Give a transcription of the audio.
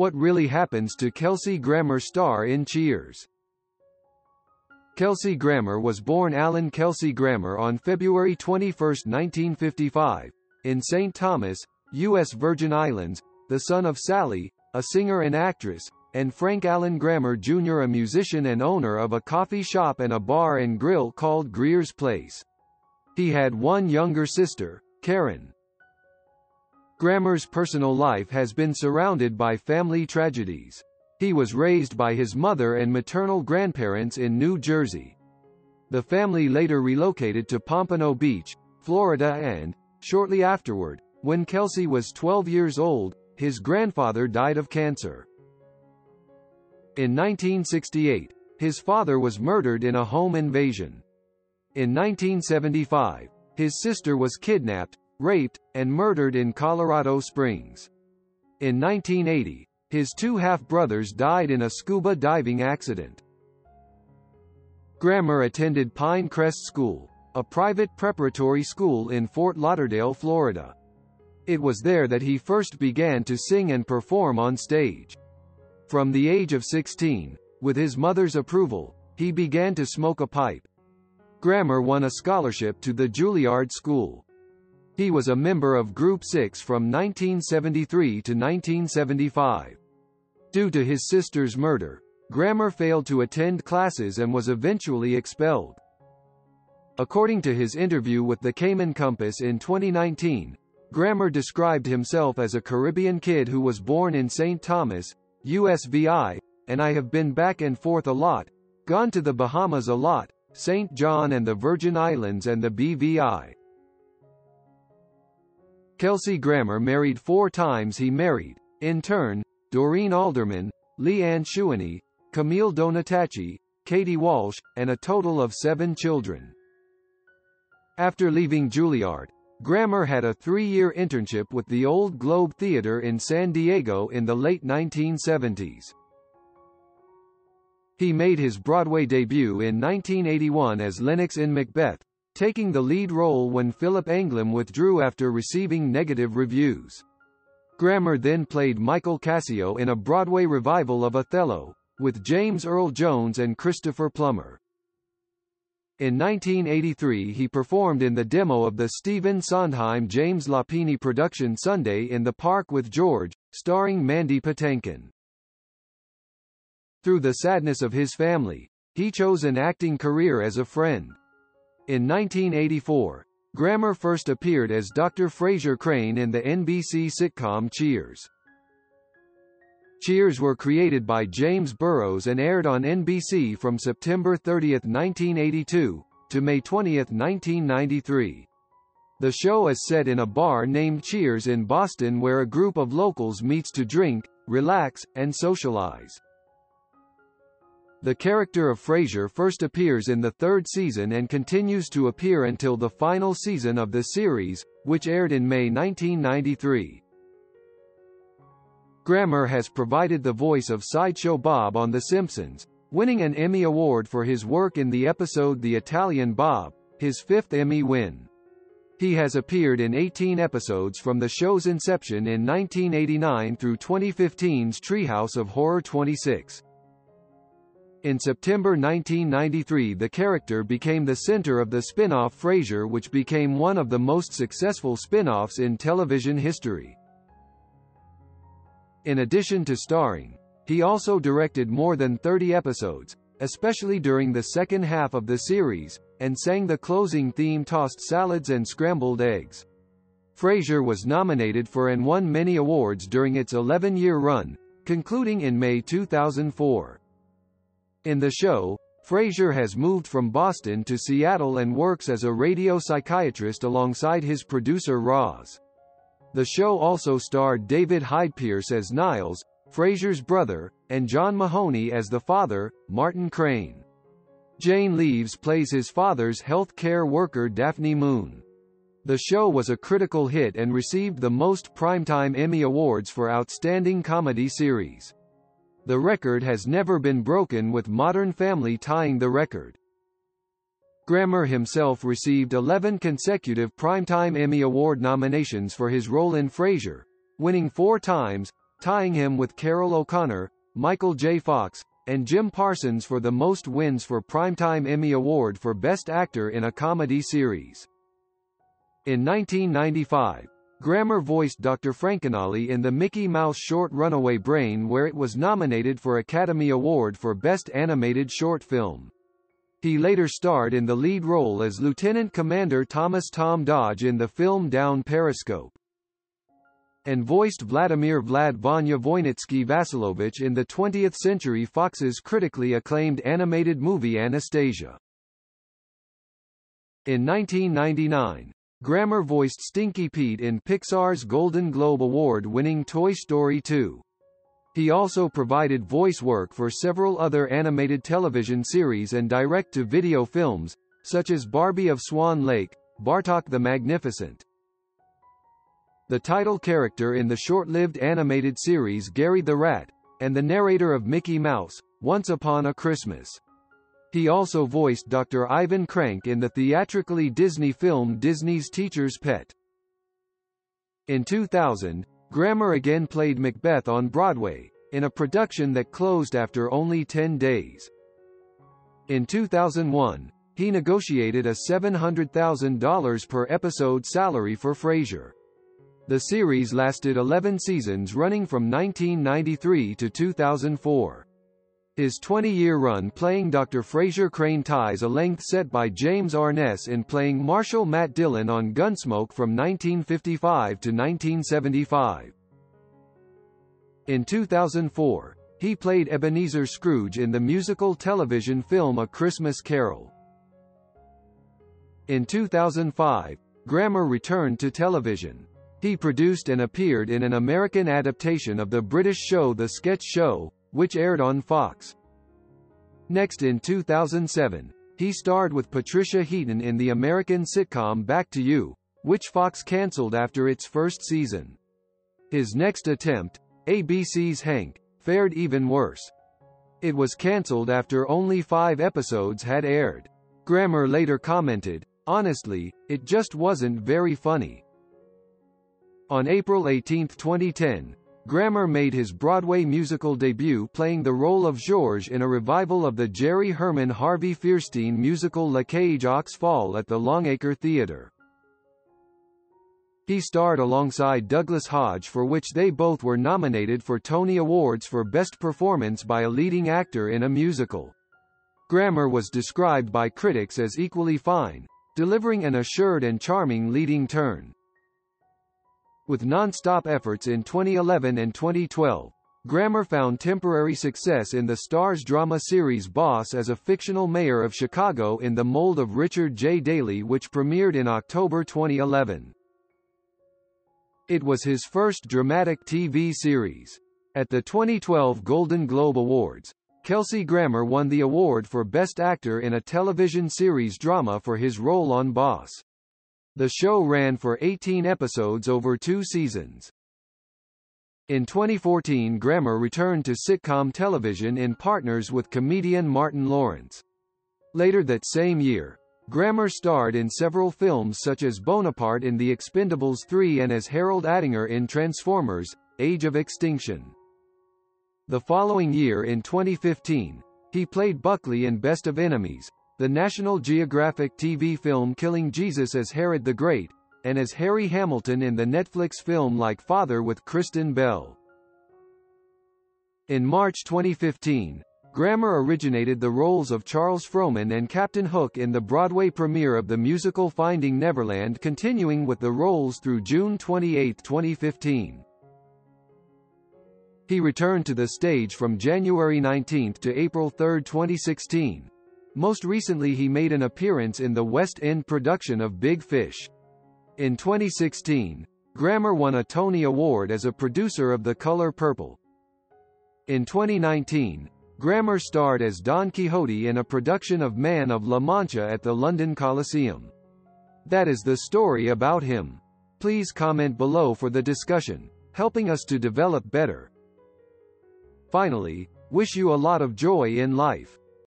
What Really Happens to Kelsey Grammer star in Cheers. Kelsey Grammer was born Alan Kelsey Grammer on February 21, 1955, in St. Thomas, U.S. Virgin Islands, the son of Sally, a singer and actress, and Frank Allen Grammer Jr., a musician and owner of a coffee shop and a bar and grill called Greer's Place. He had one younger sister, Karen. Grammer's personal life has been surrounded by family tragedies. He was raised by his mother and maternal grandparents in New Jersey. The family later relocated to Pompano Beach, Florida, and, shortly afterward, when Kelsey was 12 years old, his grandfather died of cancer. In 1968, his father was murdered in a home invasion. In 1975, his sister was kidnapped, raped, and murdered in Colorado Springs. In 1980, his two half-brothers died in a scuba diving accident. Grammer attended Pine Crest School, a private preparatory school in Fort Lauderdale, Florida. It was there that he first began to sing and perform on stage. From the age of 16, with his mother's approval, he began to smoke a pipe. Grammer won a scholarship to the Juilliard School. He was a member of Group 6 from 1973 to 1975. Due to his sister's murder, Grammer failed to attend classes and was eventually expelled. According to his interview with the Cayman Compass in 2019, Grammer described himself as a Caribbean kid who was born in St. Thomas, USVI, and I have been back and forth a lot, gone to the Bahamas a lot, St. John and the Virgin Islands and the BVI. Kelsey Grammer married four times. He married, in turn, Doreen Alderman, Leanne Chouinard, Camille Donatacci, Katie Walsh, and a total of 7 children. After leaving Juilliard, Grammer had a 3-year internship with the Old Globe Theater in San Diego in the late 1970s. He made his Broadway debut in 1981 as Lennox in Macbeth, taking the lead role when Philip Anglim withdrew after receiving negative reviews. Grammer then played Michael Cassio in a Broadway revival of Othello, with James Earl Jones and Christopher Plummer. In 1983 he performed in the demo of the Stephen Sondheim James Lapine production Sunday in the Park with George, starring Mandy Patinkin. Through the sadness of his family, he chose an acting career as a friend. In 1984, Grammer first appeared as Dr. Frasier Crane in the NBC sitcom Cheers. Cheers were created by James Burrows and aired on NBC from September 30, 1982, to May 20, 1993. The show is set in a bar named Cheers in Boston where a group of locals meets to drink, relax, and socialize. The character of Frasier first appears in the 3rd season and continues to appear until the final season of the series, which aired in May 1993. Grammer has provided the voice of Sideshow Bob on The Simpsons, winning an Emmy Award for his work in the episode The Italian Bob, his 5th Emmy win. He has appeared in 18 episodes from the show's inception in 1989 through 2015's Treehouse of Horror 26. In September 1993, the character became the center of the spin-off Frasier, which became one of the most successful spin-offs in television history. In addition to starring, he also directed more than 30 episodes, especially during the second half of the series, and sang the closing theme Tossed Salads and Scrambled Eggs. Frasier was nominated for and won many awards during its 11-year run, concluding in May 2004. In the show, Frasier has moved from Boston to Seattle and works as a radio psychiatrist alongside his producer Roz. The show also starred David Hyde-Pierce as Niles, Frasier's brother, and John Mahoney as the father, Martin Crane. Jane Leaves plays his father's health care worker Daphne Moon. The show was a critical hit and received the most Primetime Emmy Awards for Outstanding Comedy Series. The record has never been broken, with Modern Family tying the record. Grammer himself received 11 consecutive Primetime Emmy Award nominations for his role in Frasier, winning 4 times, tying him with Carol O'Connor, Michael J. Fox, and Jim Parsons for the most wins for Primetime Emmy Award for Best Actor in a Comedy Series. In 1995, Grammer voiced Dr. Frankenali in the Mickey Mouse short Runaway Brain, where it was nominated for Academy Award for Best Animated Short Film. He later starred in the lead role as Lieutenant Commander Thomas Tom Dodge in the film Down Periscope, and voiced Vladimir Vlad Vanya Voynitsky Vasilovich in the 20th Century Fox's critically acclaimed animated movie Anastasia. In 1999, Grammer voiced Stinky Pete in Pixar's Golden Globe Award-winning Toy Story 2. He also provided voice work for several other animated television series and direct-to-video films, such as Barbie of Swan Lake, Bartok the Magnificent. The title character in the short-lived animated series Gary the Rat, and the narrator of Mickey Mouse, Once Upon a Christmas. He also voiced Dr. Ivan Crank in the theatrically Disney film Disney's Teacher's Pet. In 2000, Grammer again played Macbeth on Broadway, in a production that closed after only 10 days. In 2001, he negotiated a $700,000 per episode salary for Frasier. The series lasted 11 seasons, running from 1993 to 2004. His 20-year run playing Dr. Frasier Crane ties a length set by James Arness in playing Marshal Matt Dillon on Gunsmoke from 1955 to 1975. In 2004, he played Ebenezer Scrooge in the musical television film A Christmas Carol. In 2005, Grammer returned to television. He produced and appeared in an American adaptation of the British show The Sketch Show, which aired on Fox. Next, in 2007, he starred with Patricia Heaton in the American sitcom Back to You, which Fox cancelled after its first season. His next attempt, ABC's Hank, fared even worse. It was cancelled after only 5 episodes had aired. Grammer later commented, "Honestly, it just wasn't very funny." On April 18, 2010, Grammer made his Broadway musical debut playing the role of George in a revival of the Jerry Herman Harvey Fierstein musical La Cage aux Folles at the Longacre Theatre. He starred alongside Douglas Hodge, for which they both were nominated for Tony Awards for Best Performance by a Leading Actor in a Musical. Grammer was described by critics as equally fine, delivering an assured and charming leading turn. With non-stop efforts in 2011 and 2012, Grammer found temporary success in the Starz drama series Boss as a fictional mayor of Chicago in the mold of Richard J. Daley, which premiered in October 2011. It was his first dramatic TV series. At the 2012 Golden Globe Awards, Kelsey Grammer won the award for Best Actor in a Television Series Drama for his role on Boss. The show ran for 18 episodes over 2 seasons. In 2014, Grammer returned to sitcom television in Partners with comedian Martin Lawrence. Later that same year, Grammer starred in several films such as Bonaparte in The Expendables 3 and as Harold Attinger in Transformers: Age of Extinction. The following year, in 2015, he played Buckley in Best of Enemies, the National Geographic TV film Killing Jesus as Herod the Great, and as Harry Hamilton in the Netflix film Like Father with Kristen Bell. In March 2015, Grammer originated the roles of Charles Frohman and Captain Hook in the Broadway premiere of the musical Finding Neverland, continuing with the roles through June 28, 2015. He returned to the stage from January 19 to April 3, 2016. Most recently, he made an appearance in the West End production of Big Fish. In 2016, Grammer won a Tony Award as a producer of The Color Purple. In 2019, Grammer starred as Don Quixote in a production of Man of La Mancha at the London Coliseum. That is the story about him. Please comment below for the discussion, helping us to develop better. Finally, wish you a lot of joy in life.